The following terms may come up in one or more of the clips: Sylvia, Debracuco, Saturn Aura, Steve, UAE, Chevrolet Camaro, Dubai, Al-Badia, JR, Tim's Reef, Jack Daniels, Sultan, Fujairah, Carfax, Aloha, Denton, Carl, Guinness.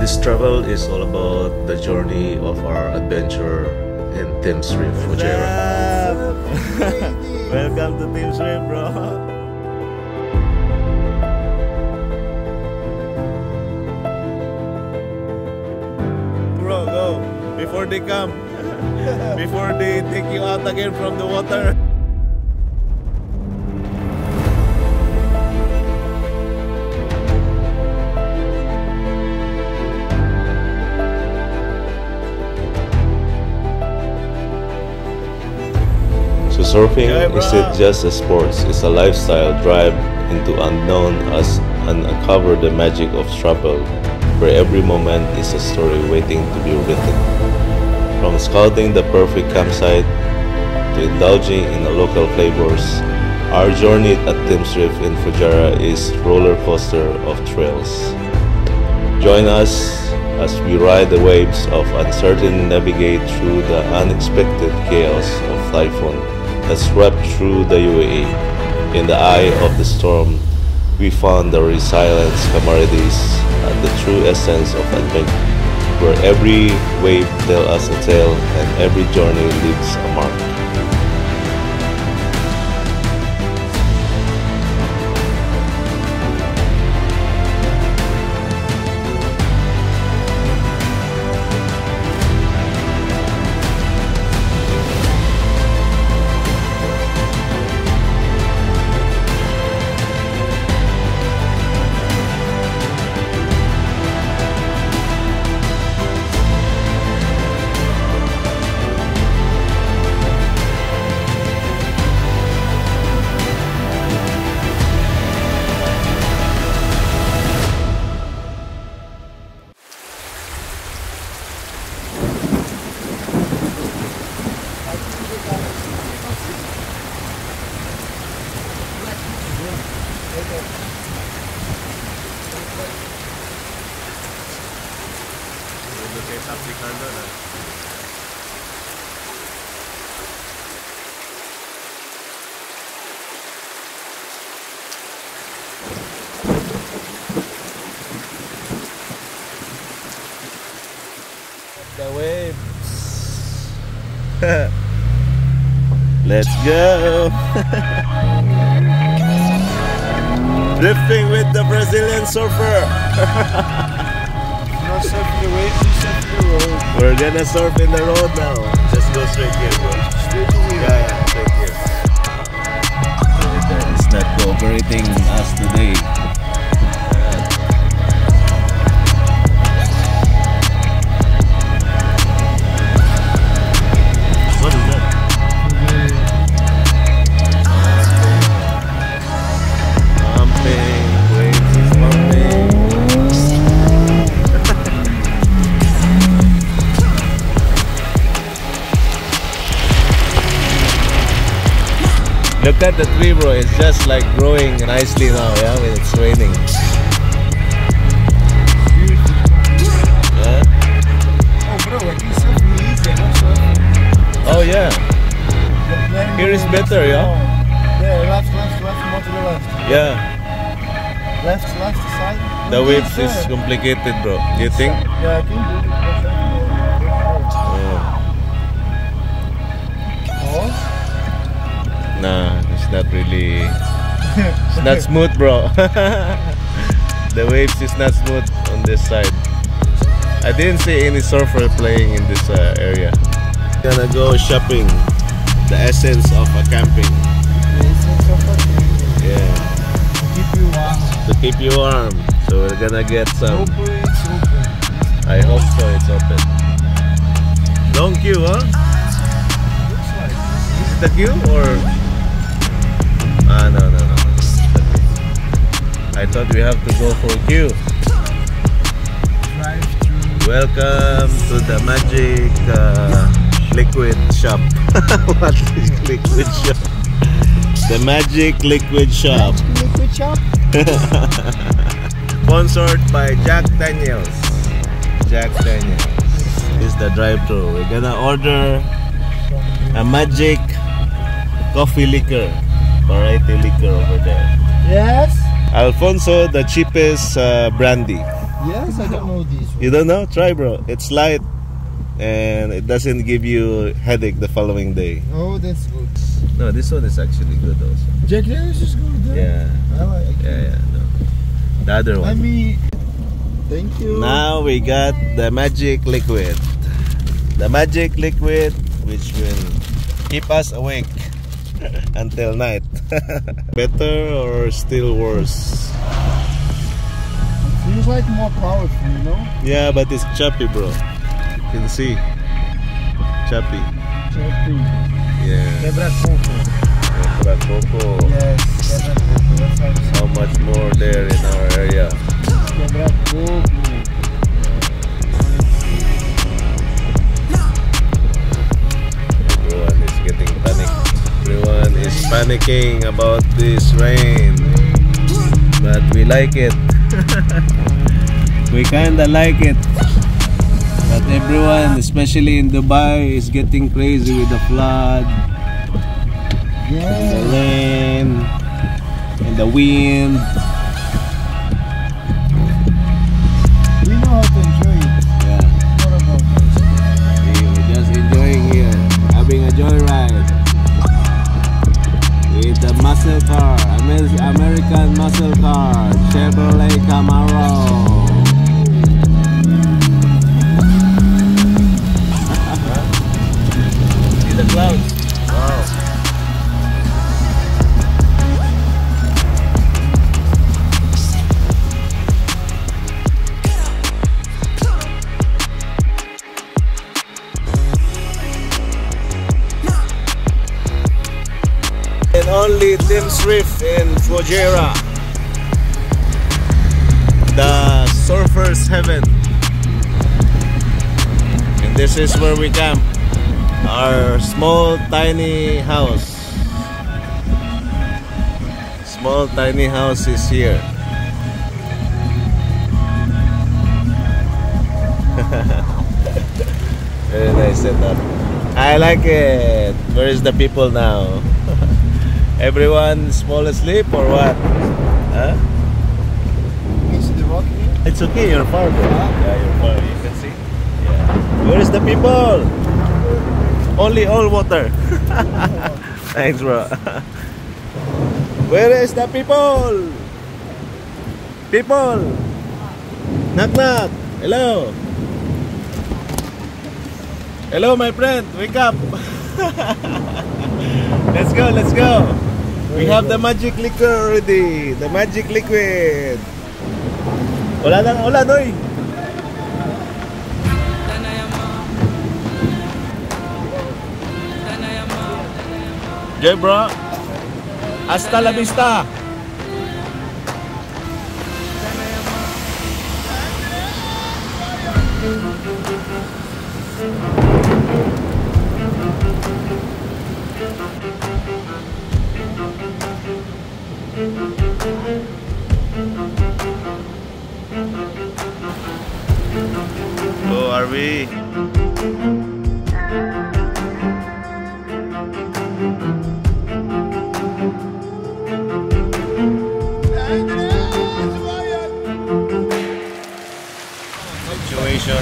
This travel is all about the journey of our adventure in Tim's Reef, Fujairah. Welcome to Tim's Reef, bro. Bro, go before they come, before they take you out again from the water. Surfing isn't just a sport, it's a lifestyle. Drive into unknown as uncover the magic of travel, where every moment is a story waiting to be written. From scouting the perfect campsite to indulging in the local flavors, our journey at Tim's Reef in Fujairah is roller coaster of trails. Join us as we ride the waves of uncertainty and navigate through the unexpected chaos of typhoon that swept through the UAE. In the eye of the storm, we found the resilience, camaraderie, and the true essence of adventure, where every wave tells us a tale and every journey leaves a mark. The waves. Let's go. Drifting with the Brazilian surfer. Not surf the waves, surf the road. We're gonna surf in the road now. Just go straight here, bro. Straight here. Yeah, straight here. It's not cooperating us today. Look at the tree, bro, it's just like growing nicely now, yeah, when it's raining. Yeah. Oh bro, I can surf easy also. Oh yeah. Here is better, yeah? Yeah, left, yeah. Left, side. The waves is complicated, bro, do you think? Yeah, I think. Nah, it's not really. It's not smooth, bro. The waves is not smooth on this side. I didn't see any surfer playing in this area. Gonna go shopping. The essence of a camping. Yeah. To keep you warm. So we're gonna get some. I hope so. It's open. Long queue, huh? Is it the queue or? Ah, no. I thought we have to go for a queue. Welcome to the magic liquid shop. What is liquid shop? The magic liquid shop. Liquid shop? Sponsored by Jack Daniels. Jack Daniels. This is the drive-thru. We're gonna order a magic coffee liquor. Variety liquor over there. Yes. Alfonso, the cheapest brandy. Yes, I don't know this one. You don't know? Try, bro. It's light and it doesn't give you headache the following day. Oh, that's good. No, this one is actually good also. Jack Daniels is good. Huh? Yeah. I like it. Yeah, yeah. No. The other one. I mean, thank you. Now we got the magic liquid. The magic liquid which will keep us awake until night. Better or still worse? Feels like more powerful, you know? Yeah, but it's choppy, bro. You can see. Choppy. Choppy. Yeah. Debracuco. Debracuco. Yes, Debracuco. That's how it's. How much more there in our area? Debracuco. Everyone is getting panicked. Everyone is panicking about this rain. But we like it. We kinda like it. But everyone, especially in Dubai, is getting crazy with the flood, and the rain, and the wind. We know how to enjoy it. Yeah. What about it? We're just enjoying here, having a joyride with the muscle car, American muscle car, Chevrolet Camaro. Wow. And only Tim's Reef in Fujairah, the surfer's heaven. And this is where we camp. Our small tiny house. Small tiny house is here. Very nice setup. I like it. Where is the people now? Everyone small asleep or what? Huh? It's okay, you're far, bro. Yeah, you're far. You can see. Yeah. Where is the people? Only all water. Thanks, bro. Where is the people? People! Knock knock! Hello! Hello, my friend! Wake up! Let's go, let's go! We have the magic liquor already! The magic liquid! Hola, hola, doy! Jay, bro. Hasta la vista. Oh, are we?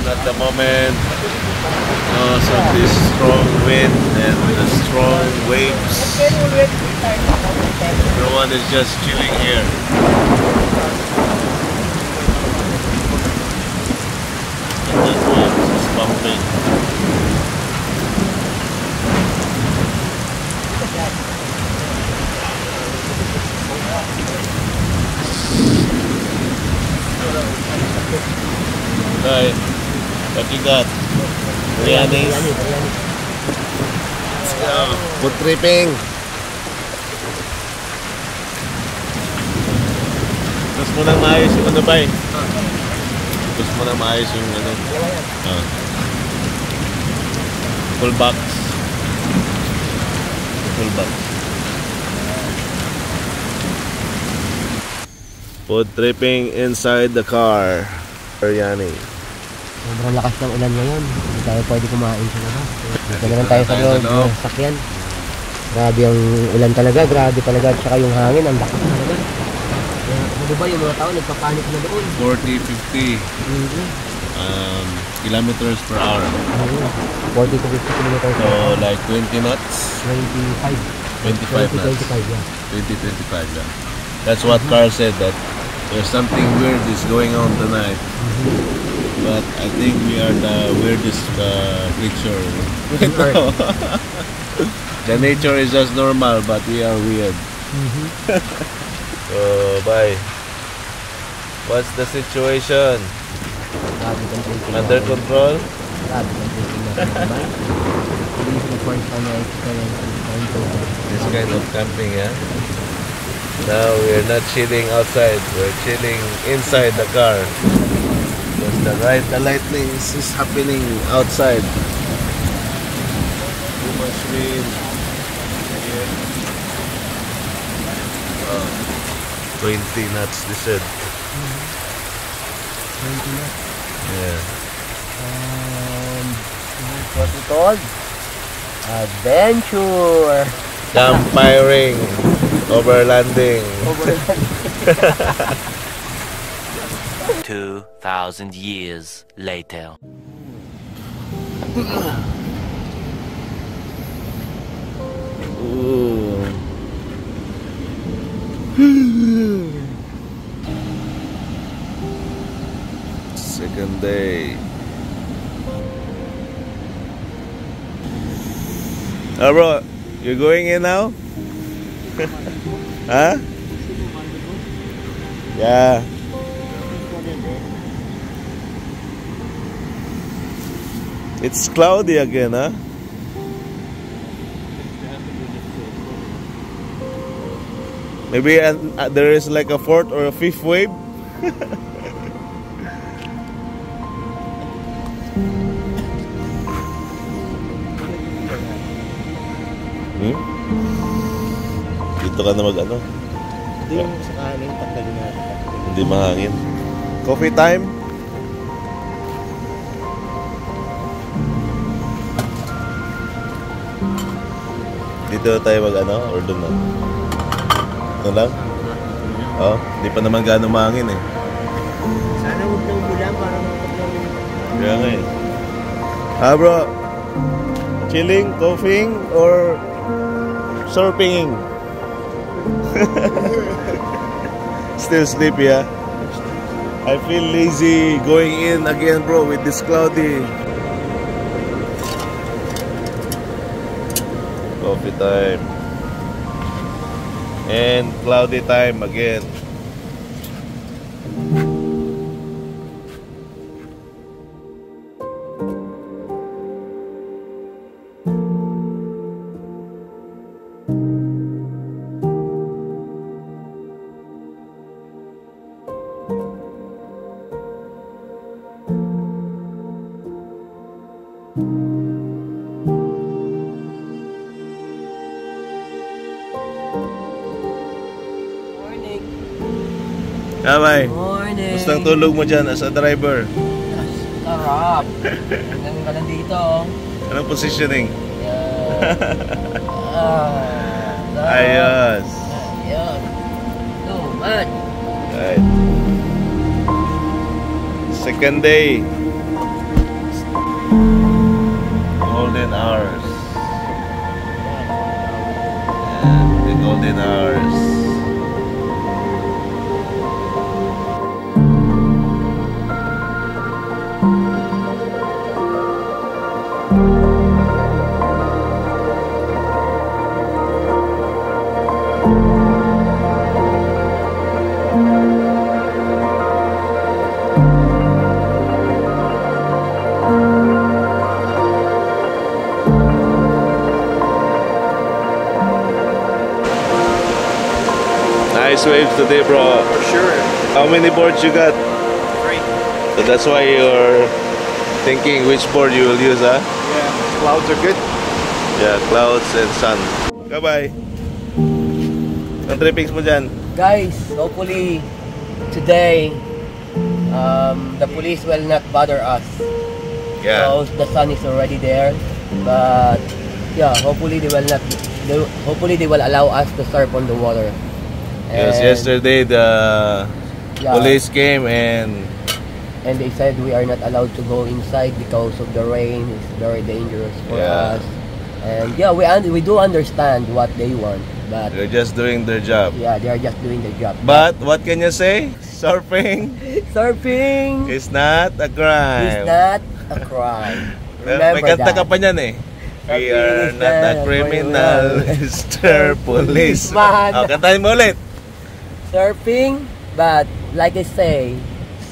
At the moment, because of this strong wind and the strong waves, everyone is just chilling here. And that one is pumping. Right. What you got? Biryani. Let's go. Food tripping. Tapos mo nang maayos yung ano ba eh? Tapos mo nang maayos yung ano? Full box. Full box. Food tripping inside the car. Biryani. Sobrang lakas ng ulan ngayon. Hindi tayo pwede kumain sa labas. Dito naman tayo sa loob ng sakyan. Grabe ang ulan talaga. Grabe talaga. Tsaka yung hangin. Ang lakas talaga. Diba yung mga tao nagpapanik na doon? 40-50 kilometers per hour. 40 to 50 kilometers per hour. So like 20 knots? 25 knots. 20-25 knots. That's what Carl said, that there's something weird is going on tonight. But I think we are the weirdest creature. The nature is just normal, but we are weird. Bye. What's the situation? Under control? This kind of camping, yeah? Now we're not chilling outside, we're chilling inside the car. Because the lightning is happening outside. Too much wind. 20 knots, they said. 20 knots? Yeah. What's it called? Adventure! Campiring! Overlanding! 2,000 years later. Ooh. Second day. Oh, bro, you're going in now? Huh? Yeah. It's cloudy again, huh? Maybe there is like a fourth or a fifth wave. Dito ka na mag-ano? Hindi mahangin. Coffee time? Dito tayo mag-ano or doon na? Ito lang? Oh, hindi pa naman gano'ng mahangin eh. Sana huwag nang bulan para magpapalawin. Kaya nga eh. Ah bro, chilling, coughing, or surfing? Still sleepy, ah? I feel lazy going in again bro with this cloudy. Coffee time. And cloudy time again. Kamay, gusto ang tulog mo dyan as a driver? Sarap! Hanggang ka nandito. Anong positioning? Ayos! Ayos! Too much! Right. Second day. Golden hours. The golden hours. Waves today, bro. For sure. How many boards you got? 3. So that's why you're thinking which board you will use, huh? Yeah. Clouds are good. Yeah, clouds and sun. Bye-bye. Ang trippings mo dyan? Guys, hopefully today the police will not bother us. Yeah. So the sun is already there, but yeah, hopefully they will allow us to surf on the water. Because yesterday the police came and they said we are not allowed to go inside because of the rain. It's very dangerous for us. And yeah, we do understand what they want, but they're just doing their job. Yeah, they are just doing their job. But what can you say? Surfing. Surfing is not a crime. It's not a crime. Remember that. We are not a criminal, Mr. Policeman. Oh, kantahin mo ulit. Surfing, but like I say,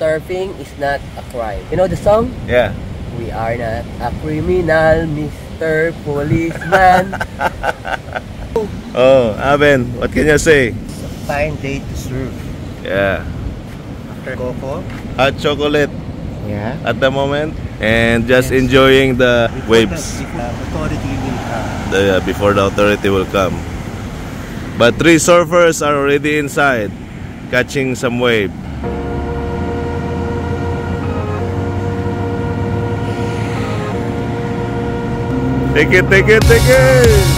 surfing is not a crime. You know the song? Yeah. We are not a criminal, Mr. Policeman. Oh, Aben, what can you say? It's a fine day to surf. Yeah. After cocoa. Hot chocolate. Yeah. At the moment. And just enjoying the waves. Before the authority will come. But three surfers are already inside, catching some wave. Take it, take it, take it!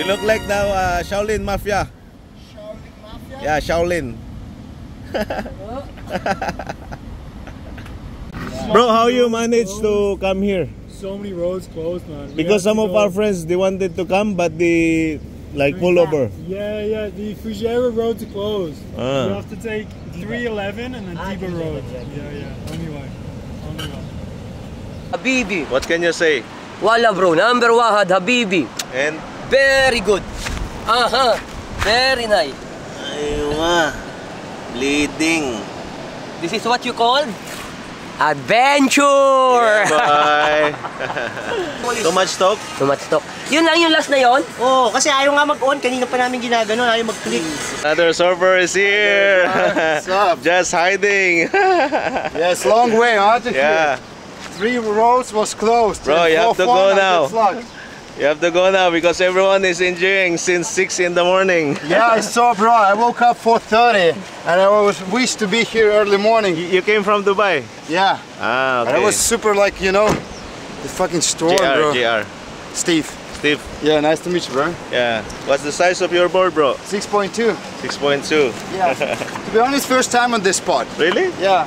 You look like the Shaolin Mafia. Shaolin Mafia? Yeah, Shaolin. Bro, how you managed to come here? So many roads closed, man. Because some of our friends, they wanted to come, but they like pull over. Yeah, yeah, the Fujairah roads are closed. You have to take 311 and then Tiba road. Yeah, yeah, only way. Only way. Habibi. What can you say? Wala bro, number one Habibi. And? Very good. Very nice. Aywa. Bleeding. This is what you call? Adventure! Yeah, bye! Too much talk? Too much talk. Yun lang yung last na yun? Oo, kasi ayaw nga mag-on. Kanina pa namin ginagano. Ayaw mag-click. Another surfer is here! What's up? Just hiding! Yes, long way, huh? Yeah. Three roads was closed. Bro, you have to go now. You have to go now because everyone is enjoying since 6 in the morning. Yeah, I saw, bro. I woke up 4:30 and I was wished to be here early morning. You came from Dubai? Yeah. Ah, okay. And I was super like, you know, the fucking storm, bro. JR. Steve. Steve. Yeah, nice to meet you, bro. Yeah. What's the size of your board, bro? 6.2. 6.2. Yeah. To be honest, first time on this spot. Really? Yeah.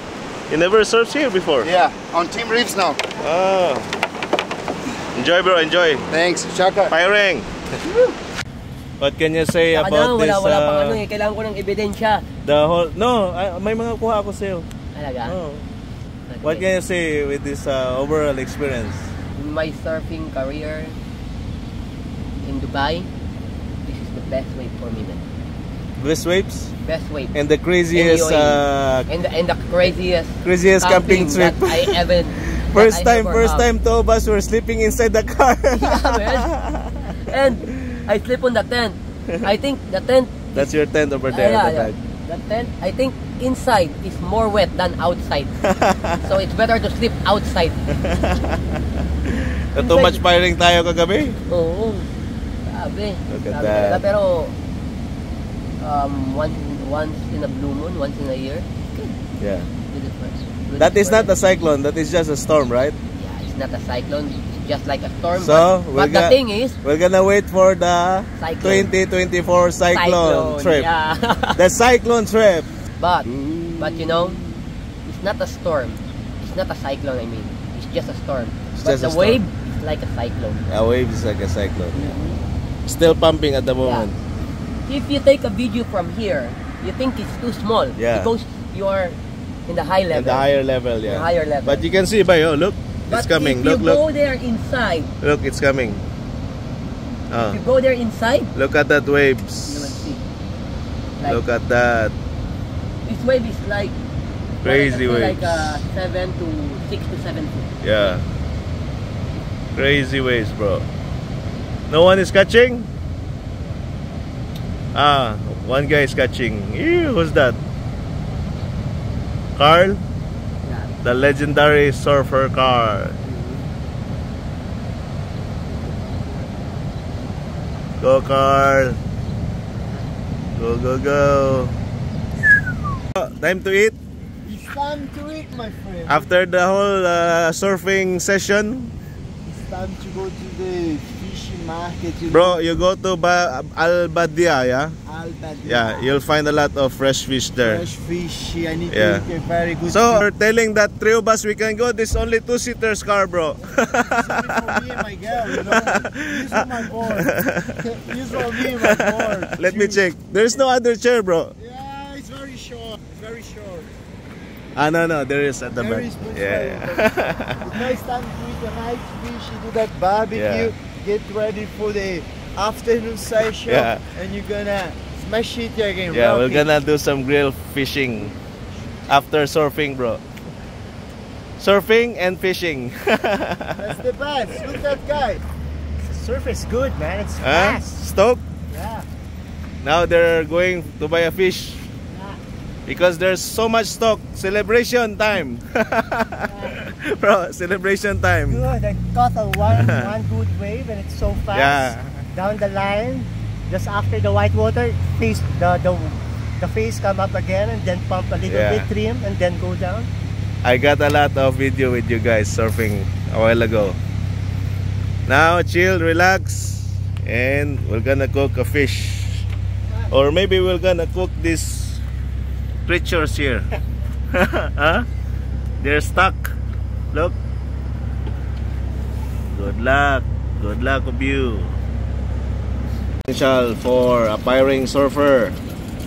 You never surfed here before? Yeah. On Tim's Reef now. Oh. Enjoy, bro, enjoy. Thanks. Shaka. Firing. What can you say about this? Wala pang ano eh. Kailangan ko ng ebidensya. The whole... No, may mga kuha ako sa'yo. Alaga? No. Okay. What can you say with this overall experience? My surfing career in Dubai, this is the best way for me, man. Best waves? Best waves. And the craziest... And the craziest camping trip that I ever... First time, two of us were sleeping inside the car. Yeah, man. And I sleep on the tent. I think the tent. That's your tent over there. Yeah. The tent. I think inside is more wet than outside, so it's better to sleep outside. Too much firing tayo kagabi. Oh, sabi. Look at that. Pero once in a blue moon, once in a year. Good. Yeah. That is not a cyclone, that is just a storm, right? Yeah, it's not a cyclone, it's just like a storm. So, but the thing is, we're gonna wait for the cyclone. 2024 cyclone trip. Yeah. The cyclone trip. But you know, it's not a storm. It's not a cyclone, I mean. It's just a storm. It's but just the storm. Wave is like a cyclone. A wave is like a cyclone. Yeah. Still pumping at the moment. Yeah. If you take a video from here, you think it's too small. Yeah. Because you are in the high level. In the higher level, yeah. Higher level. But you can see, look, it's coming. Look, look. If you go there inside. Look, it's coming. If you go there inside. Look at that waves. You will see. Like, look at that. This wave is like crazy waves. Like 6 to 7 feet. Yeah. Crazy waves, bro. No one is catching. Ah, one guy is catching. Ew, who's that? Carl, the legendary surfer Carl. Go Carl, go go go. Time to eat. It's time to eat, my friend. After the whole surfing session, it's time to go to the fishing market. Bro, you go to Al-Badia, yeah? Yeah, you'll find a lot of fresh fish there. Fresh fish, I need to eat a very good. So, we're telling that three of us we can go. This is only two-seater car, bro. This is only for me and my girl, you know. This is my board. This is for me and my board. Let me check. There's no other chair, bro. Yeah, it's very short. It's very short. Ah, no, there is at the back. Yeah. It's nice time to eat a nice fish, you do that barbecue, get ready for the afternoon session, and you're gonna smash it again. Yeah, we're gonna do some grill fishing after surfing, bro. Surfing and fishing. That's the best. Look at that guy. Surf is good, man. It's fast. Stoked? Yeah. Now they're going to buy a fish because there's so much stock. Celebration time. Bro, celebration time. Good. I caught a one good wave and it's so fast. Yeah. Down the line, just after the white water, the face come up again and then pump a little bit, trim, and then go down. I got a lot of video with you guys surfing a while ago. Now chill, relax, and we're gonna cook a fish, or maybe we're gonna cook these creatures here. Huh? They're stuck. Look. Good luck. Good luck of you. Potential for a aspiring surfer.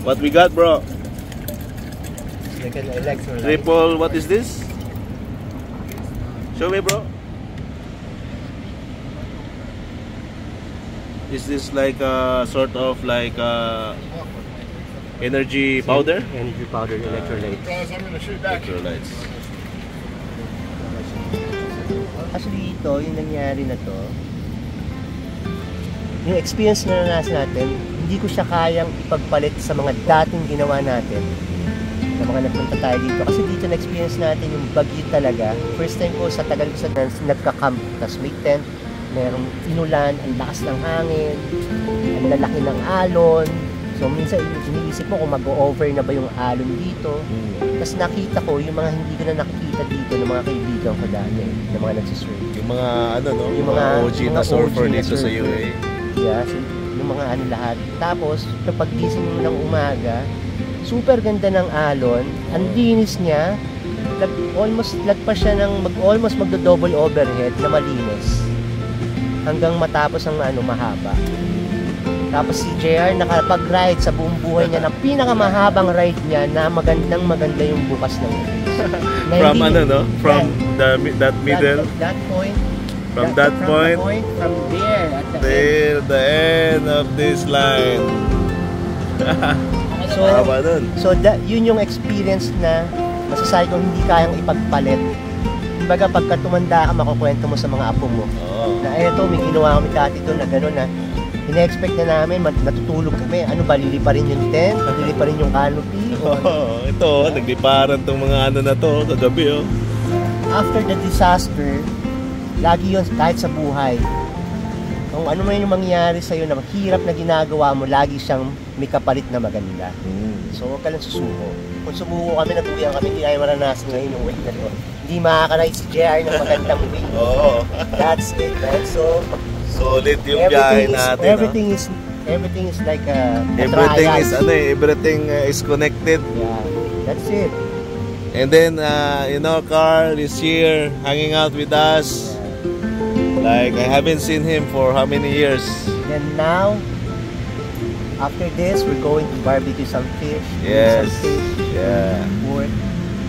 What we got, bro? Triple. What is this? Show me, bro. Is this like a sort of like a energy powder? Energy powder, electrolytes. Guys, I'm gonna shoot back. Electrolytes. Actually, ito yung nangyari na to. Yung experience na nasa natin, hindi ko siya kayang ipagpalit sa mga dating ginawa natin. Na mga nagpunta tayo dito. Kasi dito na-experience natin yung bagyo talaga. First time ko sa tagal ko sa nagka-camp. Tapos may tent. Merong inulan, ang lakas ng hangin, ang lalaki ng alon. So minsan iniisip ko kung mag-o-over na ba yung alon dito. Tapos nakita ko yung mga hindi ko na nakikita dito ng mga kaibigan ko dati, ng mga nagsisurf. Yung mga ano no, yung mga OG na surfer dito sa UAE. Yeah, yung mga ano lahat. Tapos kapag gising mo ng umaga, super ganda ng alon, ang linis niya. Almost lagpas siya ng almost magdo-double overhead na malinis. Hanggang matapos ang ano, mahaba. Tapos si JR nakapag-ride sa buong buhay niya ng pinakamahabang ride niya na magandang maganda yung bukas ng from ano no? From that, that middle? That point. From that, that point? From there. At the there, end. The end of this line. So that, yun yung experience na masasabi kong hindi kayang ipagpalit. Baga pagka tumanda ka, makukwento mo sa mga apo mo. Oh. Na eto, may ginawa kami dati doon na gano'n na ina-expect na namin, natutulog kami. Ano ba, lilipa rin yung tent? Lilipa rin yung canopy? Oo, oh, ito, nagliparan tong mga ano na to, kagabi. Oh. After the disaster, lagi yun kahit sa buhay. Kung ano man yung mangyari sa'yo na mahirap na ginagawa mo, lagi siyang may kapalit na maganda. So huwag ka lang susuko. Kung sumuko kami, natuyang kami, hindi tayo maranasan ngayon ng way na doon. Hindi makakanay si JR ng magandang way. Oh. That's it, man. So, solid yung biyahe natin. Everything is like a trial. Everything is connected. Yeah, that's it. And then, you know, Carl is here hanging out with us. Yeah. Like, I haven't seen him for how many years? And now, after this, we're going to barbecue some fish. Yes. Some fish, yeah. Pork.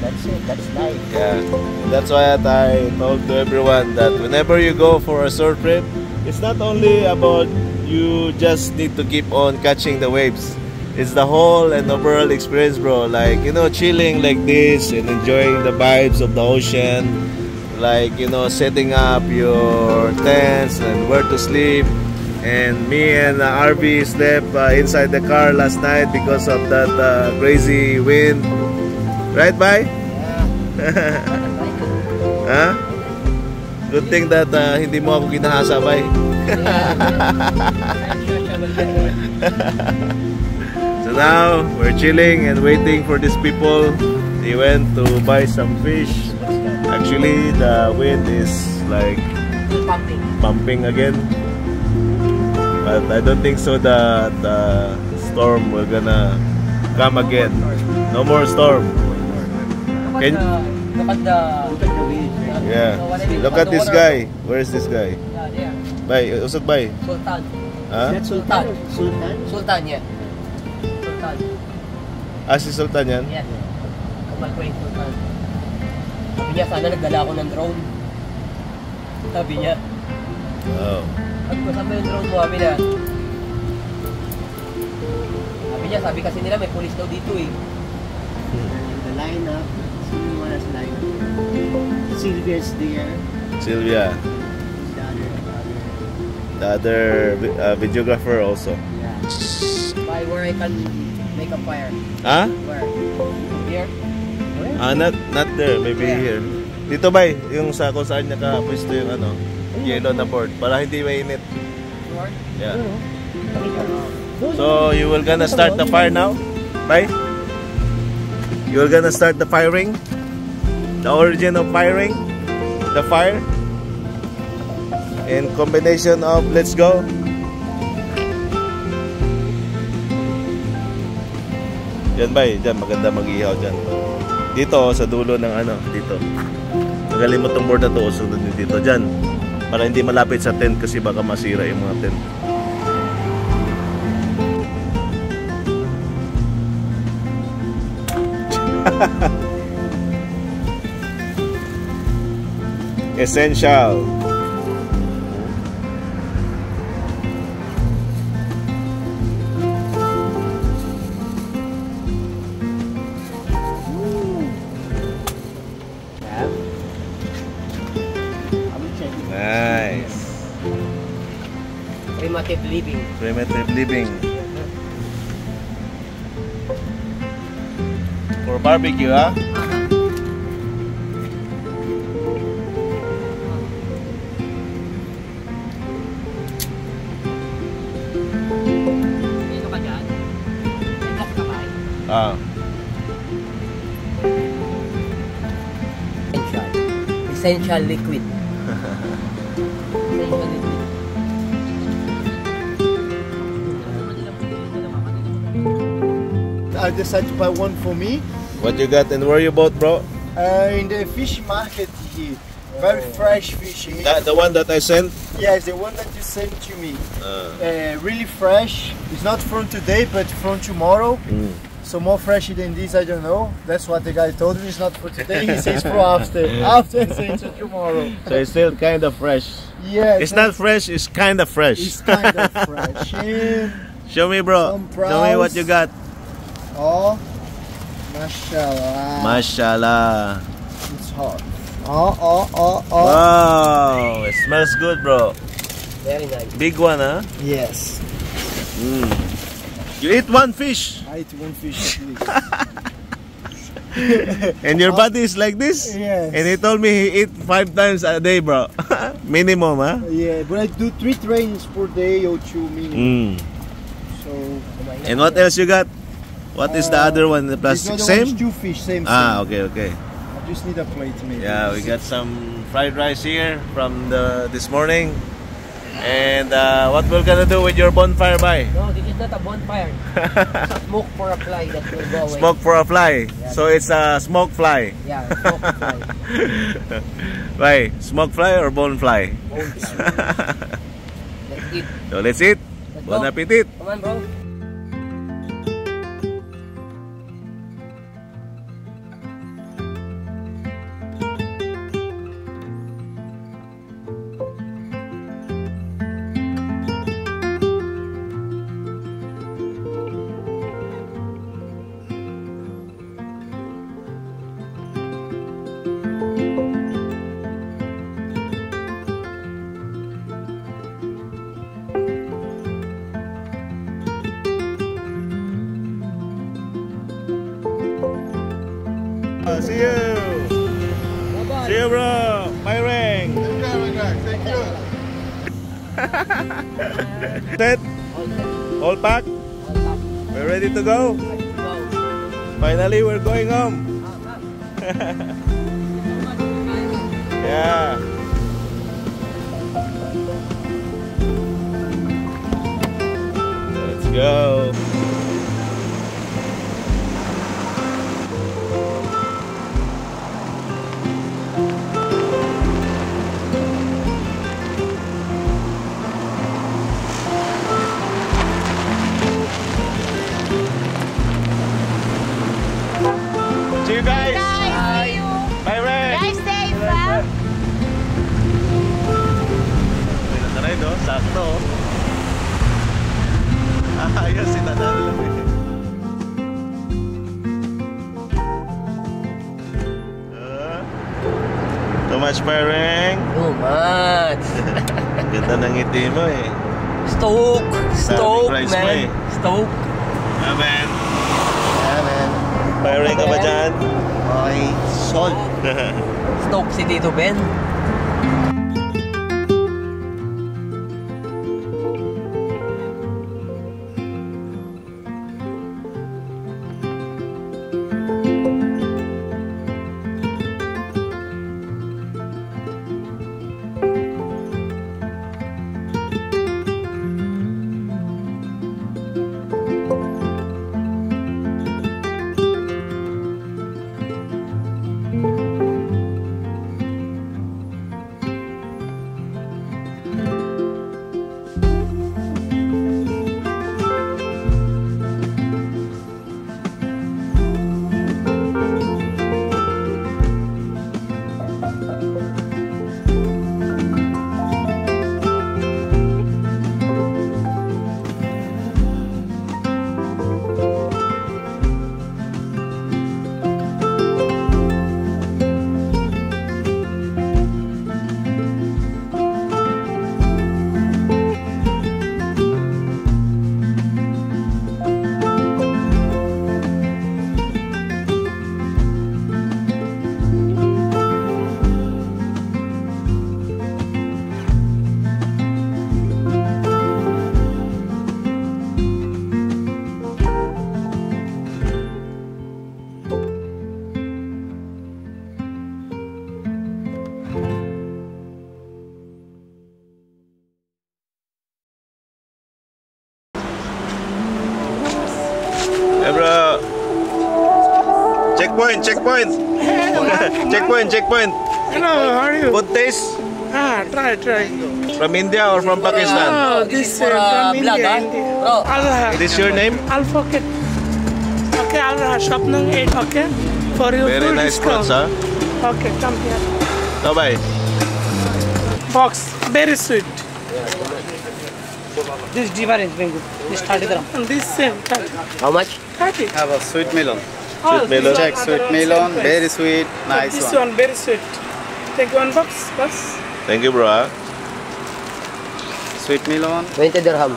That's it. That's life. Yeah. That's why I told to everyone that whenever you go for a surf trip, it's not only about you just need to keep on catching the waves. It's the whole and overall experience, bro. Like, you know, chilling like this and enjoying the vibes of the ocean. Like, you know, setting up your tents and where to sleep. And me and RV slept inside the car last night because of that crazy wind. Right, bye? Yeah. Huh? Good thing that hindi mo ako kinahasa, bye. So now, we're chilling and waiting for these people. They went to buy some fish. Actually, the wind is like pumping again. But I don't think so that the storm will gonna come again. No more storm. Can yeah. Look at this guy. Where is this guy? Bay. Usog bay. Sultan. Huh? Sultan. Yeah. Sultan. Ah, si Sultan yan? Yeah. Kapalkuin Sultan. Sabi niya, sana nagdala ako ng drone. Sabi niya. Wow. Sabi ko, saan ba yung drone mo? Sabi niya, sabi kasi nila may police daw dito eh. The lineup, sino yung manas lineup? Sylvia's there. Sylvia. The other videographer also. Yeah. By where I can make a fire. Huh? Where? Here? Where? Ah, not there. Maybe yeah. Here. Dito ba yung sa kung saan nakapwesto yung ano? Yellow na board para hindi mainit. Yeah. So you will gonna start the fire now, right? You will gonna start the firing. The origin of firing, the fire, in combination of let's go. Diyan ba eh, diyan maganda mag-ihaw diyan. Dito sa dulo ng ano, dito. Magaling mo tong board na to, sunod nyo dito diyan. Para hindi malapit sa tent kasi baka masira yung mga tent. Essential. Nice. Primitive living. Primitive living. For barbecue, huh? Essential liquid. Essential liquid. I decided to buy one for me. What you got and where you bought, bro? In the fish market here. Very fresh fish here. The one that I sent? Yes, the one that you sent to me. Really fresh. It's not from today, but from tomorrow. Mm. So more fresh than this, I don't know. That's what the guy told me. It's not for today. He says for after. After says for tomorrow. So it's still kind of fresh. Yeah. It's not fresh. It's kind of fresh. It's kind of fresh. Show me, bro. Show me what you got. Oh, mashallah. Mashallah. It's hot. Oh, oh, oh, oh. Wow, it smells good, bro. Very nice. Big one, huh? Yes. Mm. You eat one fish. I eat one fish at least. And your body is like this? Yes. And he told me he eat 5 times a day, bro. Minimum, huh? Yeah, but I do 3 trainings per day or 2 minimum. Mm. So. And what else you got? What is the other one? The plastic? Same? 2 fish, same. Ah, okay, okay. I just need a plate, maybe. Yeah, we got some fried rice here from this morning. And what we're gonna do with your bonfire, bhai? No, this is not a bonfire. It's a smoke for a fly that will go away. Smoke for a fly. Yeah, so it's a smoke fly. Yeah, smoke fly. Bhai, smoke fly or bone fly? Bone fly. Let's eat. So let's eat. Let's bon appetit. Come on, bro. See you. Bye-bye. See you, bro. Bye, Ring. Take care, my guy. Thank you. Set? All set. All packed? All packed. We're ready to go? Ready to go. Finally, we're going home. Yeah. Let's go. Too much, Pareng? Too much. Ganda ng ngiti mo eh. Stoke! Stoke, man! Stoke! Amen! Amen! Pareng ka ba dyan? Ay, sol! Stoke si Tito Ben! Checkpoint, checkpoint. Checkpoint, checkpoint. Hello, how are you? Good taste? Ah, try. From India or from Pakistan? No, this is from India. Aloha. It is your name? Al-Foket. Okay, Aloha. Shop number 8, okay? For your very nice clothes, huh? Okay, come here. Bye-bye. Box, very sweet. This divar is very good. This 30 grams. And this same. 30. How much? 30. Have a sweet melon. Oh, sweet melon. Check sweet melon. Very sweet. Nice this one. This one very sweet. Take one box, boss. Thank you, bro. Sweet melon. 20 dirham.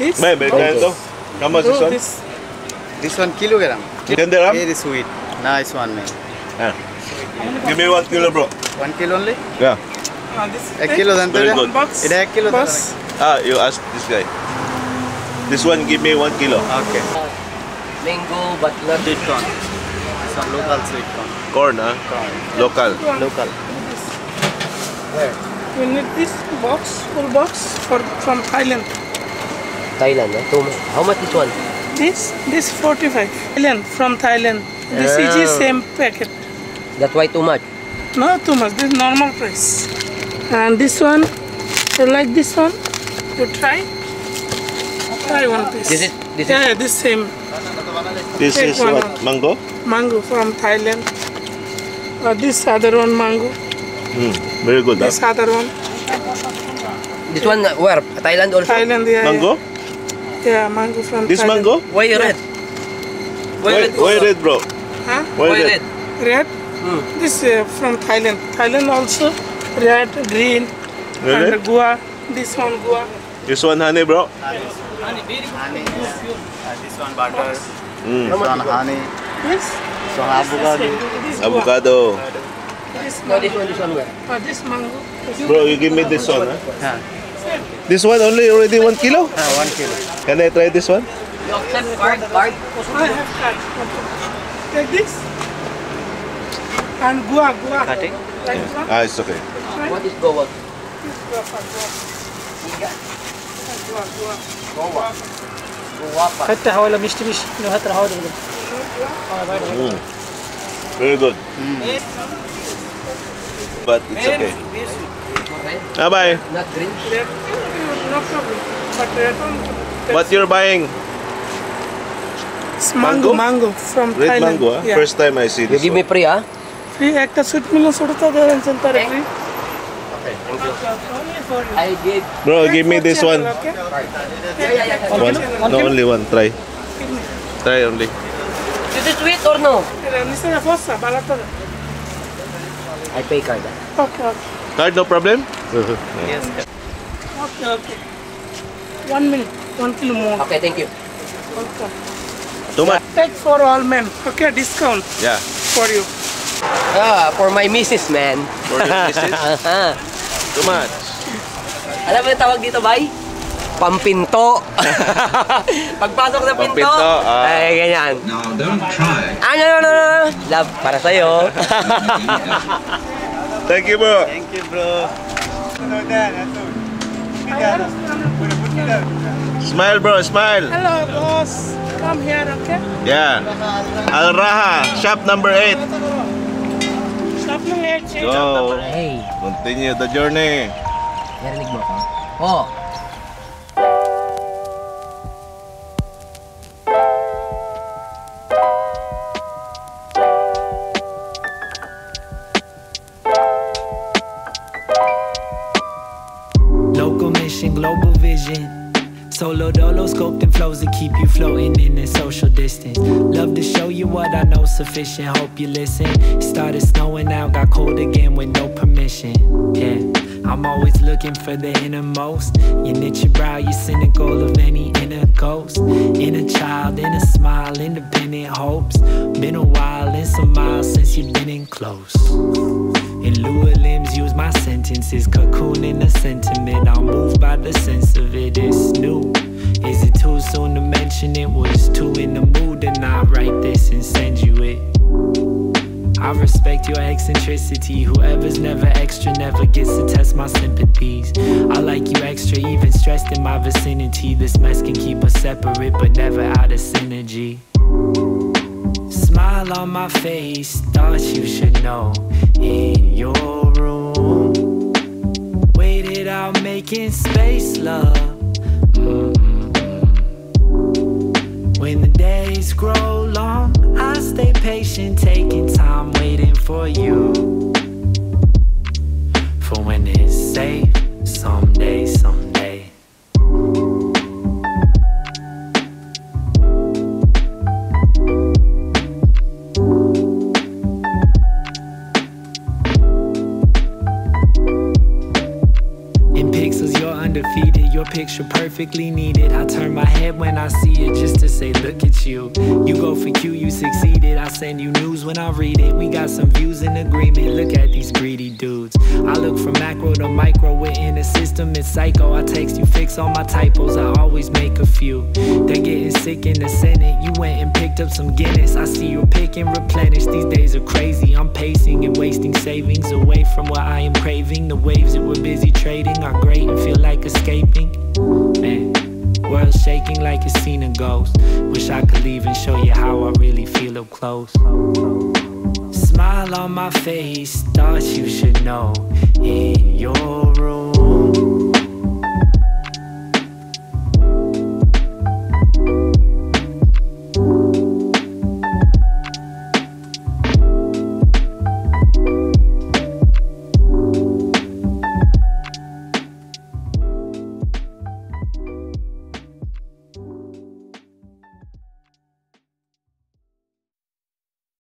This. How much this one? This 1 kilogram. 10 dirham. Very sweet. Nice one, man. Yeah. Give me 1 kilo, bro. 1 kilo only? Yeah. This 1 kilo, then box. It's 1 kilo, boss. Ah, you ask this guy. This one, give me 1 kilo. Okay. Mango, butler, sweet corn. Some local sweet corn. Corn, huh? Corn. Local. Local. Where? You need this box, full box, from Thailand. Thailand, huh? How much this one? This 45. Thailand, from Thailand. This is same packet. That's why too much? No, too much. This is normal price. And this one, you like this one? You try? Try one piece. This is? Yeah, this same. This take is what? Out. Mango? Mango from Thailand. This other one, mango. Very good. This other one. This one where? Thailand also? Thailand, yeah. Mango? Yeah, mango from this Thailand. This mango? Why red? Why red, bro? Huh? Why red? Red? This from Thailand. Thailand also. Red, green, really? And guava. This one guava. This one honey, bro? Honey. This one butter. This one honey. Yes. This one avocado. This one where? This mango. Bro, you give me this one. Huh? This one only already 1 kilo? 1 kilo. Can I try this one? You accept card? I have card. Take this. And guava. Cutting? Like this one? Ah, it's okay. What is guava? This guava. Very good. But it's okay. Bye bye. What you're buying? It's mango from Red Thailand. Mango, yeah. First time I see this. You give me free, huh? Free, actor sweet milo surta there and center free. Bro, give me this one. No, only one. Try. Try only. Is it sweet or no? I pay card. Okay. Card, no problem? Yes. Okay. 1 minute. 1 kilo more. Okay, thank you. Okay. Too much. Take for all men. Okay, discount. Yeah. For you. Ah, for my missus, man. For your missus? Too much. Alam mo yung tawag dito, bay? Pampinto. Pagpasok sa pinto. Ay, ganyan. No, don't try. No. Love, para sa'yo. Thank you, bro. Thank you, bro. Smile, bro, smile. Hello, boss. Come here, okay? Yeah. Al-Raha, shop number 8. So, hey. Continue the journey. Narinig mo ako? Oo. Local mission, global vision. Solo dolo sculpting flows that keep you floating in a social distance. Love to show you what I know sufficient. Hope you listen. Started snowing out, got cold again with no permission. Yeah, I'm always looking for the innermost. You knit your brow, you're cynical of any inner ghost. Inner child, inner smile, independent hopes. Been a while and some miles since you've been in close. In lieu of limbs, use my sentences. Cocooning the sentiment, I'm moved by the sense of it. It's new. Is it too soon to mention it? Well, it's too in the mood, and I write this and send you it. I respect your eccentricity. Whoever's never extra never gets to test my sympathies. I like you extra, even stressed in my vicinity. This mess can keep us separate, but never out of synergy. Smile. smile on my face, thoughts you should know. In your room, waited out making space, love. When the days grow long, I stay patient, taking time, waiting for you. For when it's safe, someday, someday. Defeated, your picture perfectly needed. I turn my head when I see it just to say look at you. You go for Q, you succeeded. I send you news when I read it. We got some views in agreement. Look at these greedy dudes. I look from macro to micro within the system. It's psycho. I text you, fix all my typos. I always make a few. They're getting sick in the Senate. You went and picked up some Guinness. I see you pick and replenish. These days are crazy. I'm pacing and wasting savings away from what I am craving. The waves that we're busy trading are great and feel like escaping, man, world shaking like it's seen a ghost. Wish I could leave and show you how I really feel up close. Smile on my face, thoughts you should know. In your room,